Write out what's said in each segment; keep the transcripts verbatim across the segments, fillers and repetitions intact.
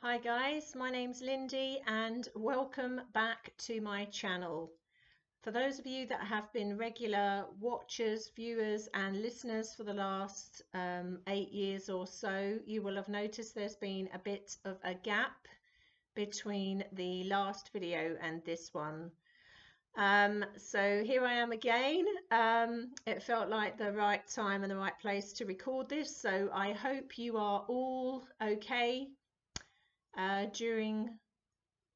Hi guys, my name's Lindy and welcome back to my channel. For those of you that have been regular watchers, viewers and listeners for the last um, eight years or so, you will have noticed there's been a bit of a gap between the last video and this one. Um, so here I am again. Um, it felt like the right time and the right place to record this, so I hope you are all okay Uh, during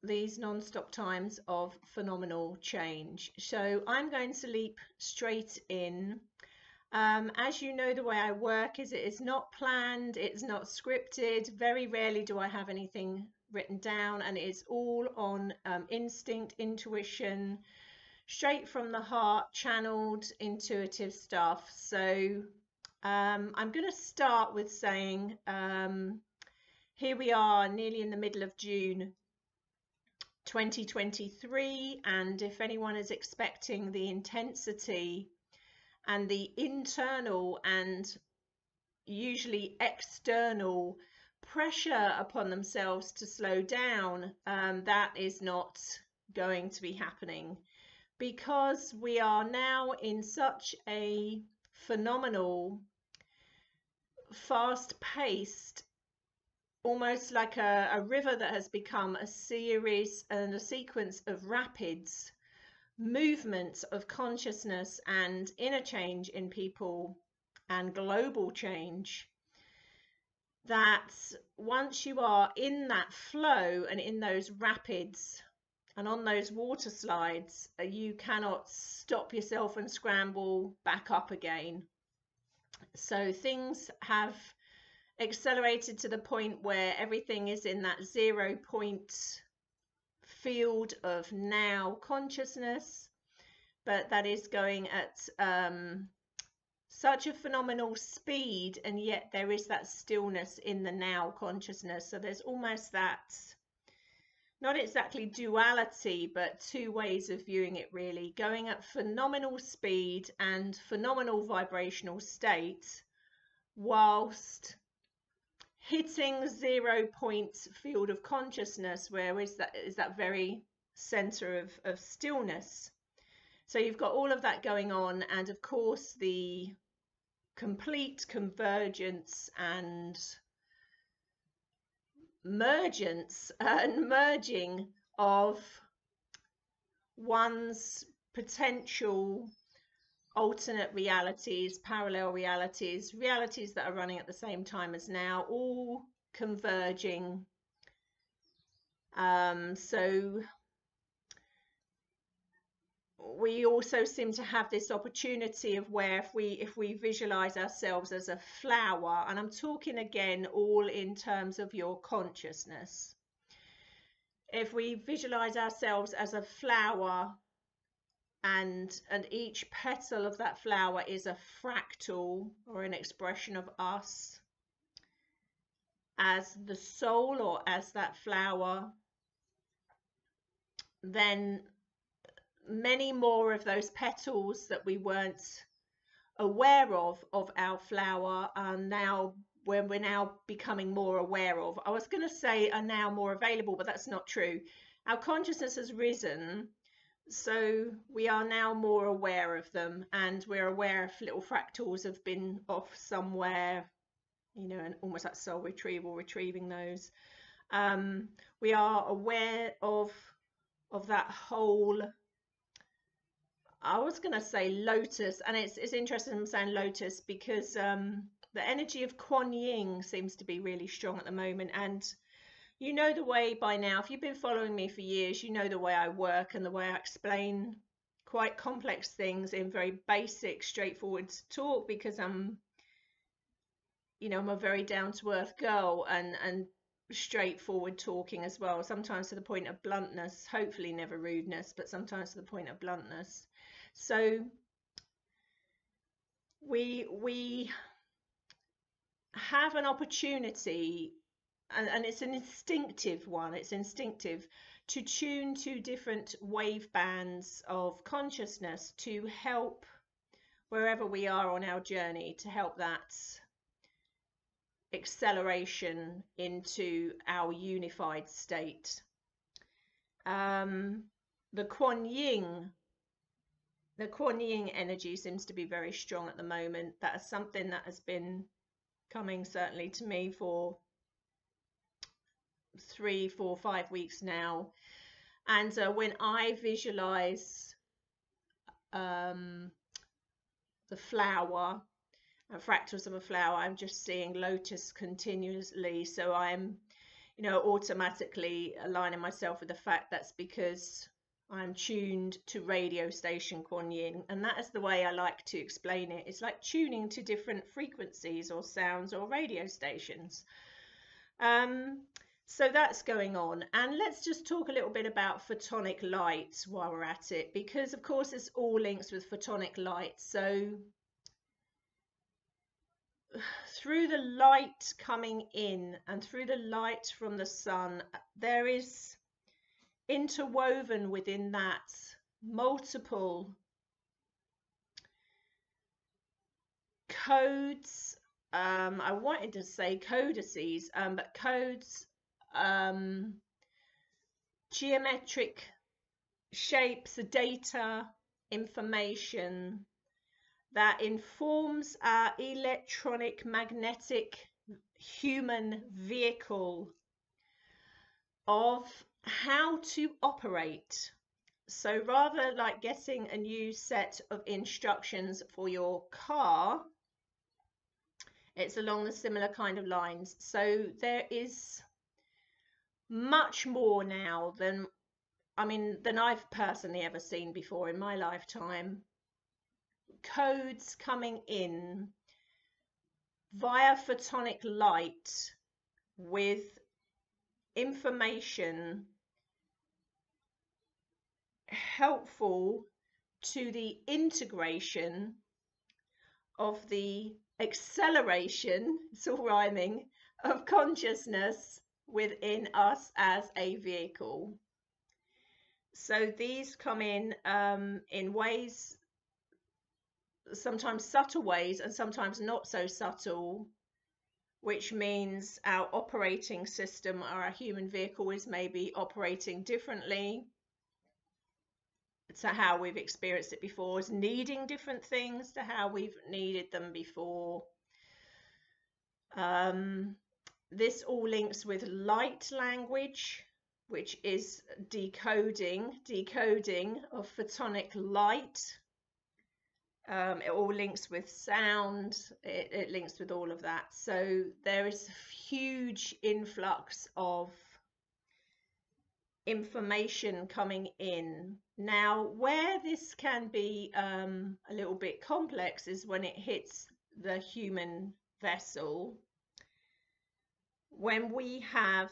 these non-stop times of phenomenal change. So I'm going to leap straight in. Um, as you know, the way I work is it is not planned, it's not scripted. Very rarely do I have anything written down, and it's all on um, instinct, intuition, straight from the heart, channeled, intuitive stuff. So um, I'm going to start with saying, um, here we are nearly in the middle of June twenty twenty-three, and if anyone is expecting the intensity and the internal and usually external pressure upon themselves to slow down, um, that is not going to be happening, because we are now in such a phenomenal, fast-paced, almost like a, a river that has become a series and a sequence of rapids, movements of consciousness and inner change in people and global change, that once you are in that flow and in those rapids and on those water slides, you cannot stop yourself and scramble back up again. So things have accelerated to the point where everything is in that zero point field of now consciousness, but that is going at um, such a phenomenal speed, and yet there is that stillness in the now consciousness. So there's almost that, not exactly duality, but two ways of viewing it really, going at phenomenal speed and phenomenal vibrational state whilst hitting zero point field of consciousness, where is that is that very center of, of stillness. So you've got all of that going on, and of course the complete convergence and mergence and merging of one's potential alternate realities, parallel realities, realities that are running at the same time as now, all converging. Um, so we also seem to have this opportunity of where if we if we visualize ourselves as a flower, and I'm talking again all in terms of your consciousness, if we visualize ourselves as a flower, And, and each petal of that flower is a fractal or an expression of us as the soul or as that flower, then many more of those petals that we weren't aware of, of our flower, are now, when we're now becoming more aware of. I was going to say are now more available, but that's not true. Our consciousness has risen, so we are now more aware of them, and we're aware if little fractals have been off somewhere, you know, and almost like soul retrieval, retrieving those. Um, we are aware of of that whole, I was going to say lotus, and it's, it's interesting I'm saying lotus because um, the energy of Kuan Yin seems to be really strong at the moment, and you know the way by now. If you've been following me for years, you know the way I work and the way I explain quite complex things in very basic, straightforward talk, because I'm, you know, I'm a very down-to-earth girl, and, and straightforward talking as well, sometimes to the point of bluntness, hopefully never rudeness, but sometimes to the point of bluntness. So we, we have an opportunity, And, and it's an instinctive one, it's instinctive to tune to different wave bands of consciousness to help wherever we are on our journey, to help that acceleration into our unified state. Um, the Kuan Yin, the Kuan Yin energy seems to be very strong at the moment. That is something that has been coming certainly to me for three, four, five weeks now. And uh, when I visualize um, the flower, and fractals of a flower, I'm just seeing lotus continuously. So I'm, you know, automatically aligning myself with the fact that's because I'm tuned to radio station Kuan Yin. And that is the way I like to explain it. It's like tuning to different frequencies or sounds or radio stations. Um, so that's going on. And let's just talk a little bit about photonic lights while we're at it, because of course it's all links with photonic light. So through the light coming in and through the light from the sun, there is interwoven within that multiple codes. Um, I wanted to say codices, um, but codes, um, geometric shapes, data, information that informs our electronic magnetic human vehicle of how to operate. So rather like getting a new set of instructions for your car, it's along the similar kind of lines. So there is much more now than, I mean, than I've personally ever seen before in my lifetime. Codes coming in via photonic light with information helpful to the integration of the acceleration, it's all rhyming, of consciousness within us as a vehicle. So these come in um, in ways, sometimes subtle ways and sometimes not so subtle, which means our operating system or our human vehicle is maybe operating differently to how we've experienced it before, is needing different things to how we've needed them before. Um, this all links with light language, which is decoding, decoding of photonic light. Um, it all links with sound, it, it links with all of that. So there is a huge influx of information coming in. Now, where this can be um, a little bit complex is when it hits the human vessel, when we have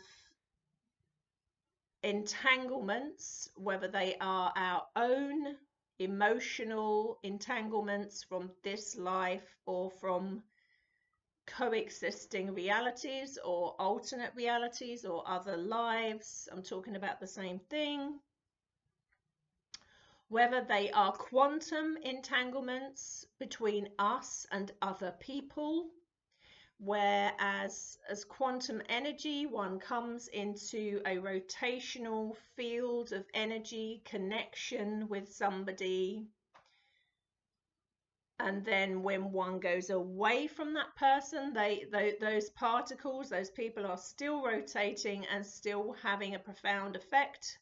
entanglements, whether they are our own emotional entanglements from this life or from coexisting realities or alternate realities or other lives. I'm talking about the same thing. Whether they are quantum entanglements between us and other people, whereas as quantum energy, one comes into a rotational field of energy connection with somebody. And then when one goes away from that person, they, they those particles, those people are still rotating and still having a profound effect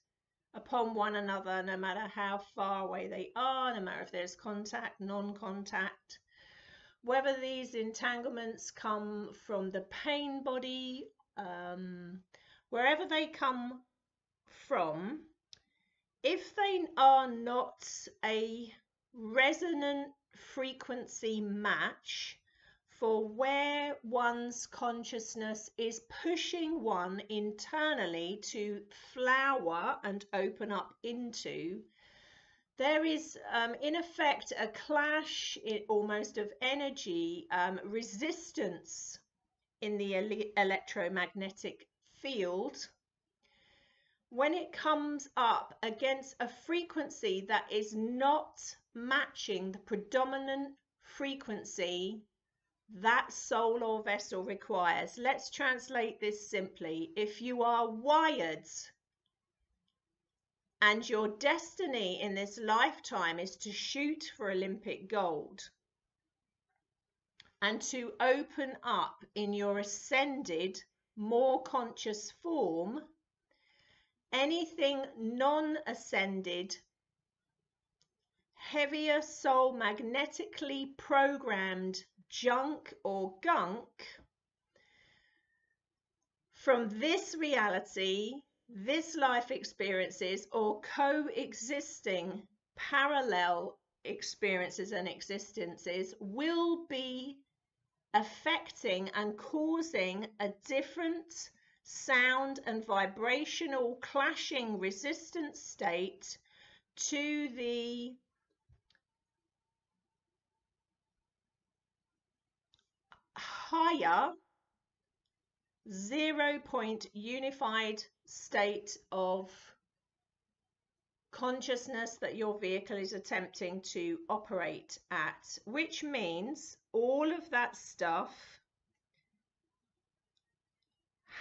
upon one another, no matter how far away they are, no matter if there's contact, non-contact. Whether these entanglements come from the pain body, um, wherever they come from, if they are not a resonant frequency match for where one's consciousness is pushing one internally to flower and open up into, there is, um, in effect, a clash in, almost of energy, um, resistance in the ele electromagnetic field when it comes up against a frequency that is not matching the predominant frequency that soul or vessel requires. Let's translate this simply. If you are wired and your destiny in this lifetime is to shoot for Olympic gold and to open up in your ascended, more conscious form, anything non-ascended, heavier soul magnetically programmed junk or gunk from this reality, this life experiences, or coexisting parallel experiences and existences will be affecting and causing a different sound and vibrational clashing resistance state to the higher zero point unified state of consciousness that your vehicle is attempting to operate at, which means all of that stuff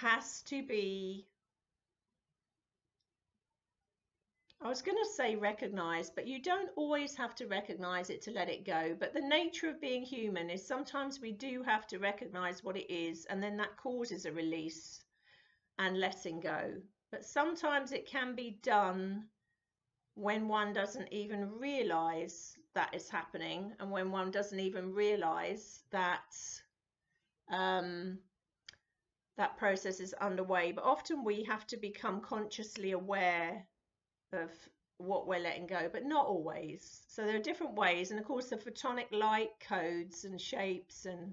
has to be, I was going to say recognize, but you don't always have to recognize it to let it go. But the nature of being human is sometimes we do have to recognize what it is, and then that causes a release and letting go. But sometimes it can be done when one doesn't even realize that is happening, and when one doesn't even realize that um, that process is underway. But often we have to become consciously aware of what we're letting go, but not always. So there are different ways, and of course the photonic light codes and shapes and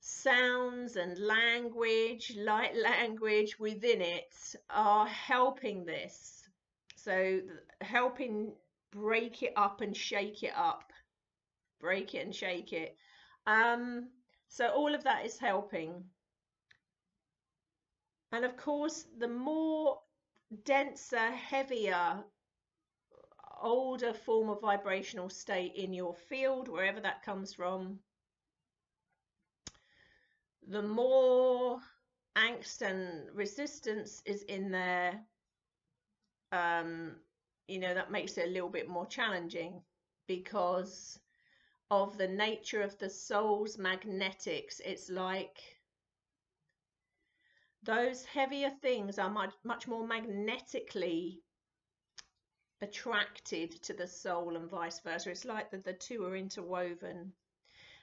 sounds and language, light language within it, are helping this, so helping break it up and shake it up, break it and shake it. Um so all of that is helping. And of course the more denser, heavier, older form of vibrational state in your field, wherever that comes from, the more angst and resistance is in there. Um you know, that makes it a little bit more challenging because of the nature of the soul's magnetics. It's like those heavier things are much, much more magnetically attracted to the soul and vice versa. It's like that the two are interwoven.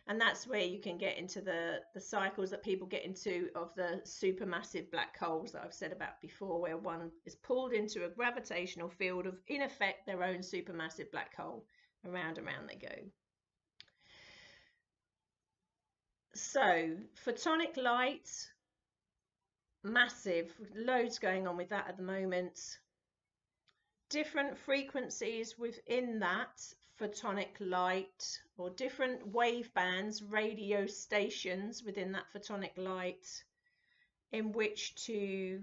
And that's where you can get into the, the cycles that people get into of the supermassive black holes that I've said about before, where one is pulled into a gravitational field of, in effect, their own supermassive black hole. Around and around they go. So, photonic light, massive, loads going on with that at the moment. Different frequencies within that photonic light, or different wave bands, radio stations within that photonic light in which to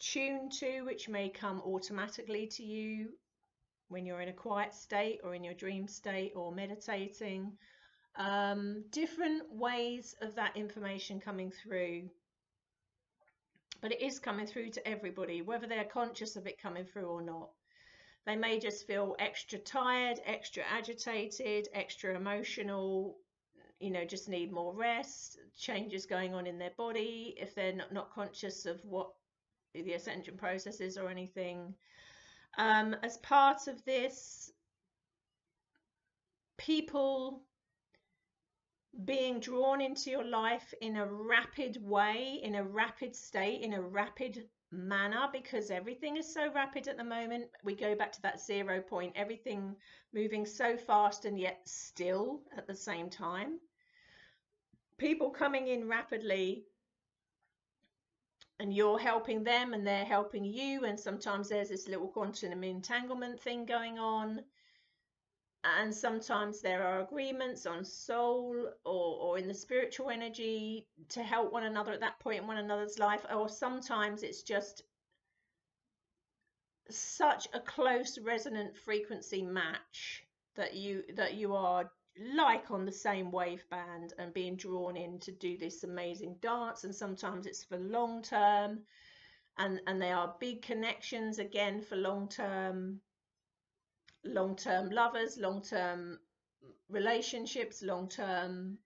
tune to, which may come automatically to you when you're in a quiet state or in your dream state or meditating. Um, different ways of that information coming through. But it is coming through to everybody, whether they're conscious of it coming through or not. They may just feel extra tired, extra agitated, extra emotional, you know, just need more rest, changes going on in their body if they're not, not conscious of what the ascension process is or anything. Um, as part of this, people being drawn into your life in a rapid way, in a rapid state, in a rapid manner, because everything is so rapid at the moment. We go back to that zero point, everything moving so fast and yet still at the same time. People coming in rapidly, and you're helping them and they're helping you, and sometimes there's this little quantum entanglement thing going on. And sometimes there are agreements on soul or, or in the spiritual energy to help one another at that point in one another's life. Or sometimes it's just such a close resonant frequency match that you that you are like on the same wave band and being drawn in to do this amazing dance, and sometimes it's for long term, and and they are big connections again for long term long term lovers, long term relationships, long term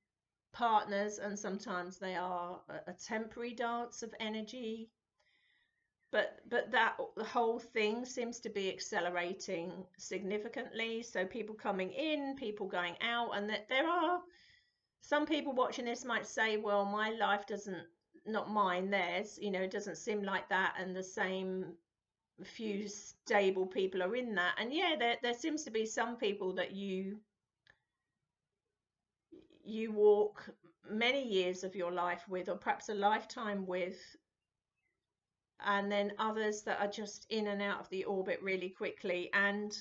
partners, and sometimes they are a, a temporary dance of energy. But but that the whole thing seems to be accelerating significantly. So people coming in, people going out, and that there are some people watching this might say, well, my life doesn't, not mine, theirs, you know, it doesn't seem like that, and the same few stable people are in that. And yeah, there there seems to be some people that you you walk many years of your life with, or perhaps a lifetime with. And then others that are just in and out of the orbit really quickly. And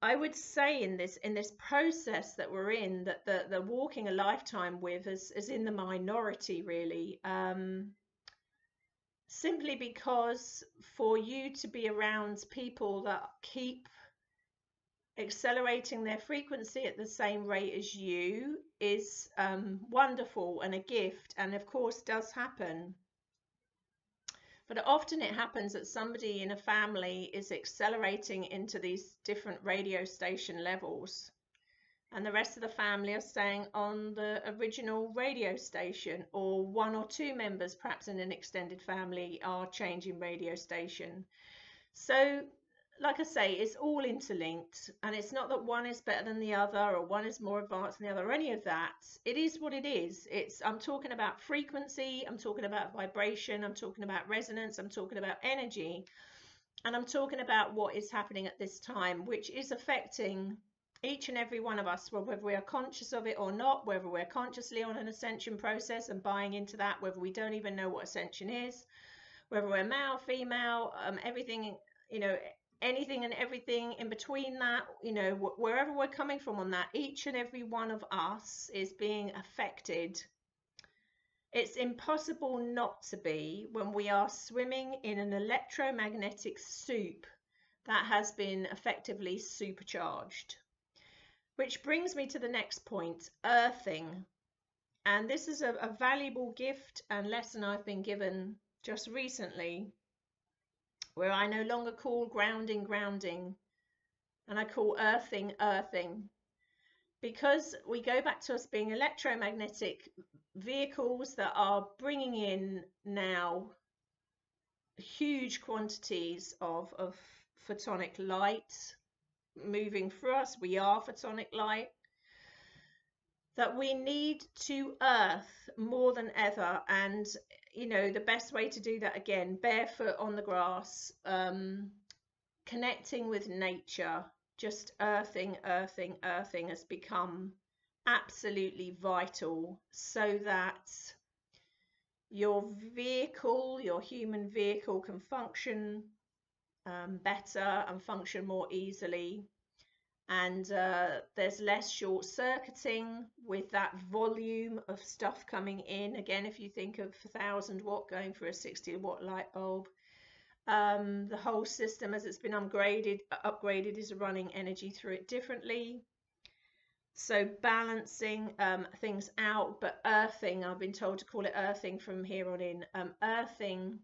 I would say in this in this process that we're in, that the, the walking a lifetime with is, is in the minority, really, um, simply because for you to be around people that keep accelerating their frequency at the same rate as you is um, wonderful and a gift, and of course does happen. But often it happens that somebody in a family is accelerating into these different radio station levels, and the rest of the family are staying on the original radio station, or one or two members, perhaps in an extended family, are changing radio station. So, like I say, it's all interlinked, and it's not that one is better than the other, or one is more advanced than the other, or any of that. It is what it is. It's, I'm talking about frequency, I'm talking about vibration, I'm talking about resonance, I'm talking about energy, and I'm talking about what is happening at this time, which is affecting each and every one of us, whether we are conscious of it or not, whether we're consciously on an ascension process and buying into that, whether we don't even know what ascension is, whether we're male, female, um, everything, you know, anything and everything in between that, you know, wherever we're coming from on that, each and every one of us is being affected. It's impossible not to be when we are swimming in an electromagnetic soup that has been effectively supercharged. Which brings me to the next point, earthing. And this is a, a valuable gift and lesson I've been given just recently, where I no longer call grounding, grounding, and I call earthing, earthing, because we go back to us being electromagnetic vehicles that are bringing in now huge quantities of, of photonic light moving through us. We are photonic light. That we need to earth more than ever. And, you know, the best way to do that, again, barefoot on the grass, um, connecting with nature, just earthing, earthing, earthing has become absolutely vital, so that your vehicle, your human vehicle, can function um, better and function more easily. And uh, there's less short-circuiting with that volume of stuff coming in. Again, if you think of one thousand watt going for a sixty watt light bulb, um, the whole system, as it's been upgraded, upgraded is running energy through it differently. So balancing um, things out, but earthing, I've been told to call it earthing from here on in, um, earthing.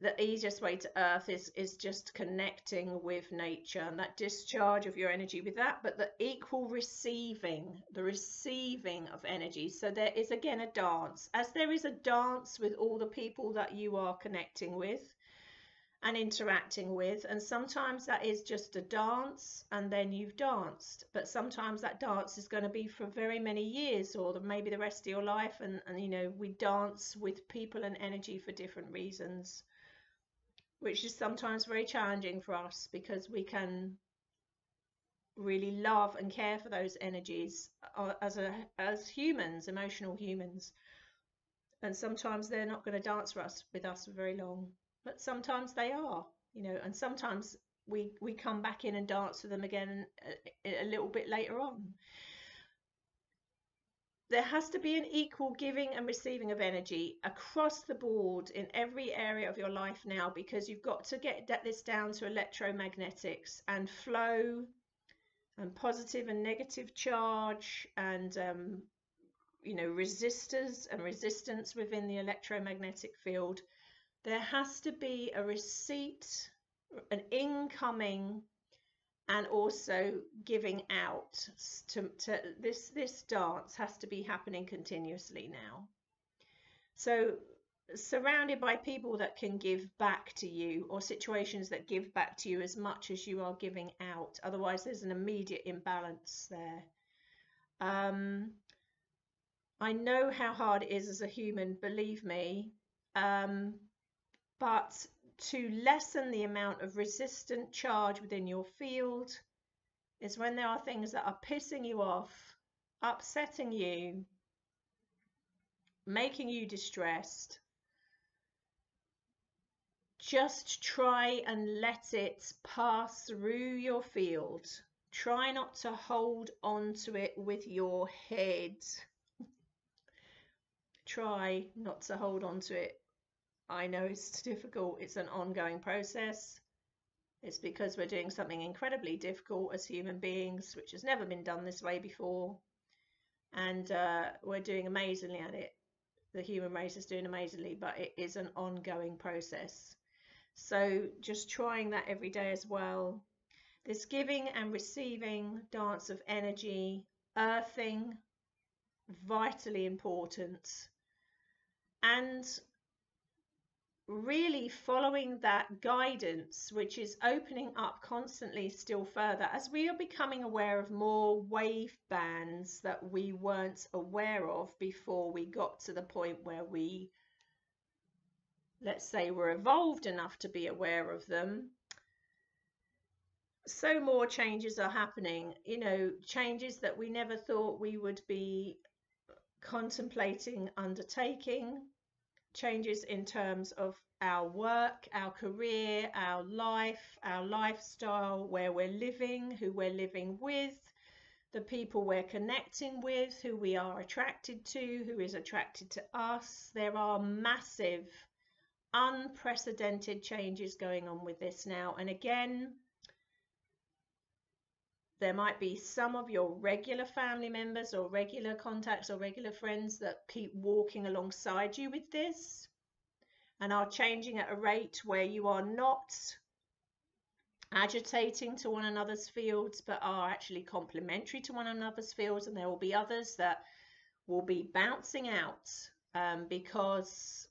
The easiest way to earth is, is just connecting with nature, and that discharge of your energy with that, but the equal receiving, the receiving of energy. So there is, again, a dance, as there is a dance with all the people that you are connecting with and interacting with. And sometimes that is just a dance and then you've danced, but sometimes that dance is going to be for very many years, or maybe the rest of your life. And, and you know, we dance with people and energy for different reasons, which is sometimes very challenging for us, because we can really love and care for those energies as a as humans, emotional humans. And sometimes they're not going to dance for us with us for very long, but sometimes they are, you know, and sometimes we we come back in and dance with them again a, a little bit later on. There has to be an equal giving and receiving of energy across the board in every area of your life now, because you've got to get this down to electromagnetics and flow and positive and negative charge, and um, you know, resistors and resistance within the electromagnetic field, there has to be a receipt, an incoming, and also giving out. To, to this this dance has to be happening continuously now. So surrounded by people that can give back to you, or situations that give back to you as much as you are giving out. Otherwise, there's an immediate imbalance there. Um, I know how hard it is as a human, believe me. Um, but to lessen the amount of resistant charge within your field is when there are things that are pissing you off, upsetting you, making you distressed. Just try and let it pass through your field. Try not to hold on to it with your head. Try not to hold on to it. I know it's difficult. It's an ongoing process. It's because we're doing something incredibly difficult as human beings, which has never been done this way before. And uh, we're doing amazingly at it. The human race is doing amazingly, but it is an ongoing process. So just trying that every day as well. This giving and receiving dance of energy, earthing, vitally important. And really following that guidance, which is opening up constantly still further as we are becoming aware of more wave bands that we weren't aware of before we got to the point where we, let's say, were evolved enough to be aware of them. So more changes are happening, you know, changes that we never thought we would be contemplating undertaking. Changes in terms of our work, our career, our life, our lifestyle, where we're living, who we're living with, the people we're connecting with, who we are attracted to, who is attracted to us. There are massive, unprecedented changes going on with this now. And again, there might be some of your regular family members or regular contacts or regular friends that keep walking alongside you with this and are changing at a rate where you are not agitating to one another's fields, but are actually complementary to one another's fields. And there will be others that will be bouncing out um, because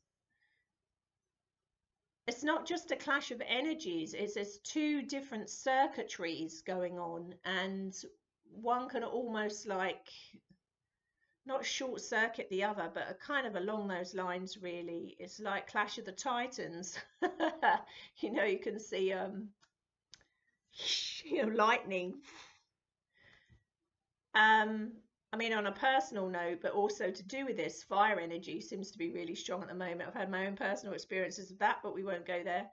it's not just a clash of energies, it's there's two different circuitries going on, and one can almost like not short circuit the other, but kind of along those lines really. It's like Clash of the Titans. You know, you can see um you know, lightning. um I mean, on a personal note, but also to do with this, fire energy seems to be really strong at the moment. I've had my own personal experiences of that, but we won't go there.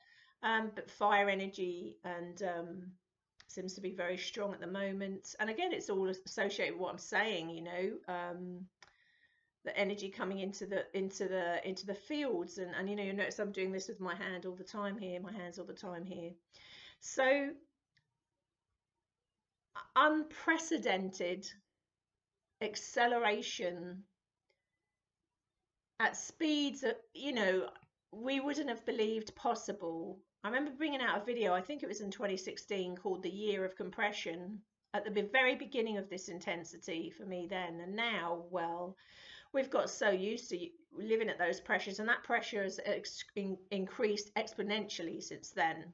Um, but fire energy and um, seems to be very strong at the moment. And again, it's all associated with what I'm saying, you know, um, the energy coming into the into the into the fields. And, and, you know, you'll notice I'm doing this with my hand all the time here, my hands all the time here. So unprecedented acceleration at speeds that, you know, we wouldn't have believed possible. I remember bringing out a video, I think it was in twenty sixteen, called The Year of Compression, at the very beginning of this intensity for me then. And now, well, we've got so used to living at those pressures, and that pressure has ex in increased exponentially since then.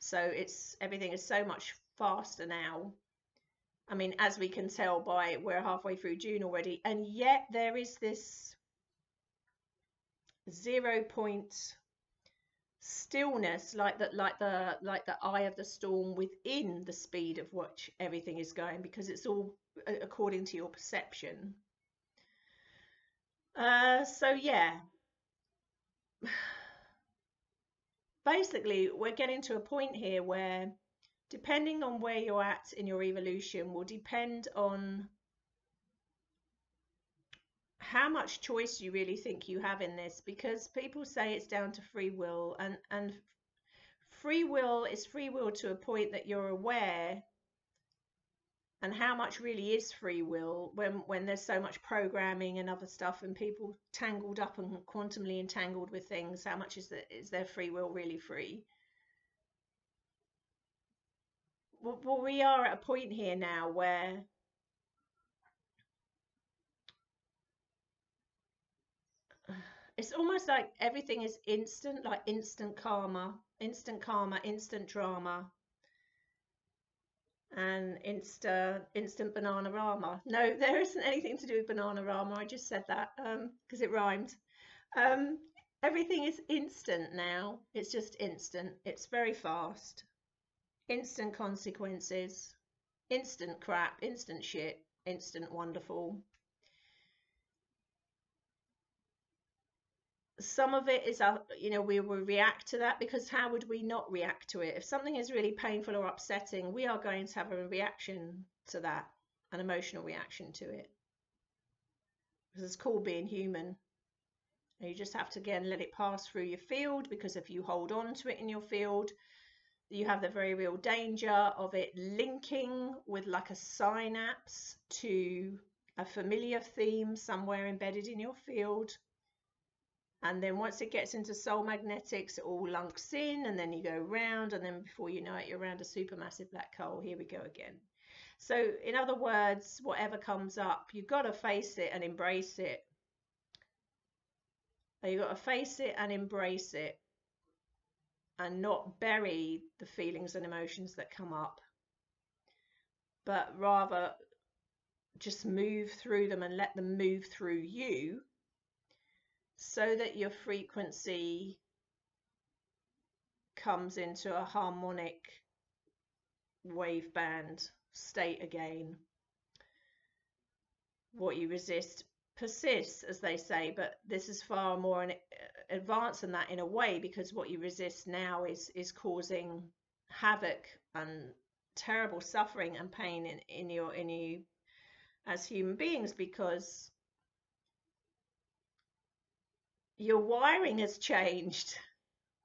So it's, everything is so much faster now. I mean, as we can tell by, we're halfway through June already, and yet there is this zero point stillness, like that, like the like the eye of the storm within the speed of which everything is going, because it's all according to your perception. Uh, so yeah, basically, we're getting to a point here where, depending on where you're at in your evolution, will depend on how much choice you really think you have in this, because people say it's down to free will, and, and free will is free will to a point that you're aware and how much really is free will when, when there's so much programming and other stuff and people tangled up and quantumly entangled with things. How much is, the, is their free will really free? Well, we are at a point here now where it's almost like everything is instant, like instant karma, instant karma, instant drama, and insta instant banana rama. No, there isn't anything to do with banana rama. I just said that because um, it rhymed. Um, everything is instant now. It's just instant. It's very fast. Instant consequences, instant crap, instant shit, instant wonderful. Some of it is, uh, you know, we will react to that, because how would we not react to it? If something is really painful or upsetting, we are going to have a reaction to that, an emotional reaction to it. Because it's called being human. And you just have to, again, let it pass through your field, because if you hold on to it in your field, you have the very real danger of it linking with like a synapse to a familiar theme somewhere embedded in your field. And then once it gets into soul magnetics, it all lunks in, and then you go round, and then before you know it, you're around a supermassive black hole. Here we go again. So in other words, whatever comes up, you've got to face it and embrace it. You've got to face it and embrace it. And not bury the feelings and emotions that come up, but rather just move through them and let them move through you, so that your frequency comes into a harmonic wave band state again. What you resist persists, as they say, but this is far more an advance than that in a way, because what you resist now is is causing havoc and terrible suffering and pain in, in your in you as human beings, because your wiring has changed.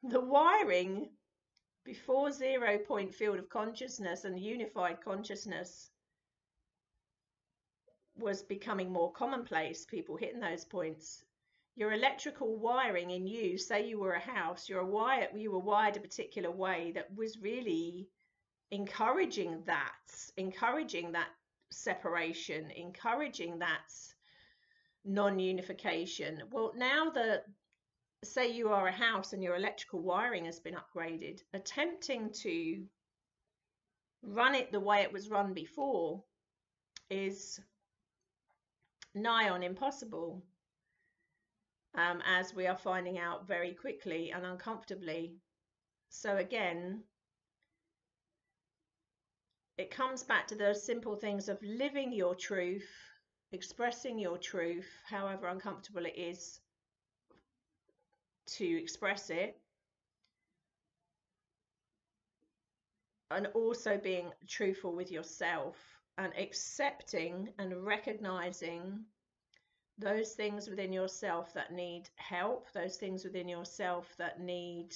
The wiring before zero point field of consciousness and unified consciousness was becoming more commonplace, people hitting those points. Your electrical wiring in you, say you were a house, you're a wire, you were wired a particular way that was really encouraging that, encouraging that separation, encouraging that non-unification. Well, now that, say you are a house and your electrical wiring has been upgraded, attempting to run it the way it was run before is nigh on impossible, um, as we are finding out very quickly and uncomfortably. So again, it comes back to those simple things of living your truth, expressing your truth, however uncomfortable it is to express it, and also being truthful with yourself, and accepting and recognizing those things within yourself that need help, those things within yourself that need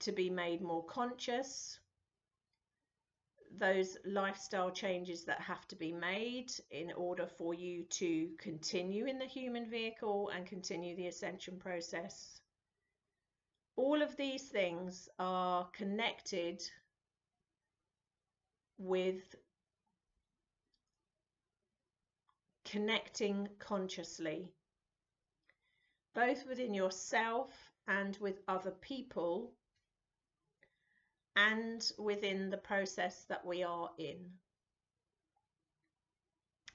to be made more conscious, those lifestyle changes that have to be made in order for you to continue in the human vehicle and continue the ascension process. All of these things are connected with connecting consciously, both within yourself and with other people, and within the process that we are in.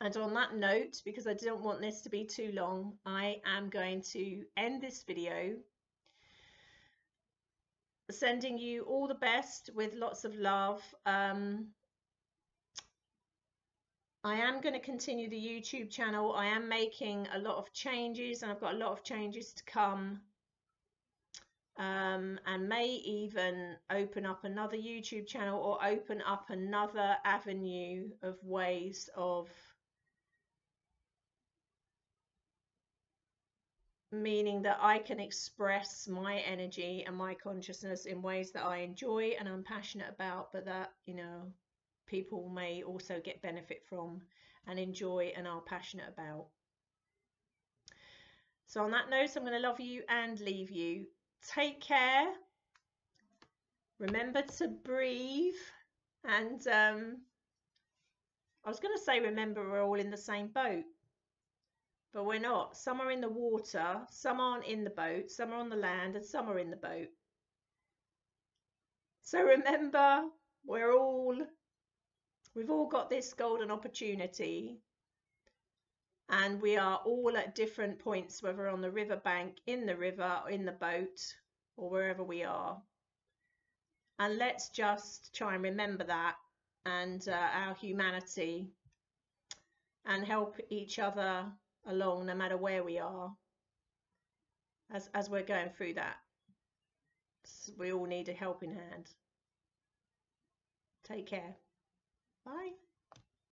And on that note, because I don't want this to be too long, I am going to end this video, sending you all the best with lots of love. um, I am going to continue the YouTube channel. I am making a lot of changes, and I've got a lot of changes to come, um, and may even open up another YouTube channel, or open up another avenue of ways of meaning that I can express my energy and my consciousness in ways that I enjoy and I'm passionate about, but that, you know, people may also get benefit from and enjoy and are passionate about. So on that note, I'm going to love you and leave you. Take care. Remember to breathe. And um, I was going to say, remember, we're all in the same boat, but we're not. Some are in the water, some aren't in the boat, some are on the land, and some are in the boat. So remember, we're all, we've all got this golden opportunity, and we are all at different points, whether on the riverbank, in the river, or in the boat, or wherever we are. And let's just try and remember that, and uh, our humanity, and help each other along, no matter where we are, as, as we're going through that. So we all need a helping hand. Take care. Bye.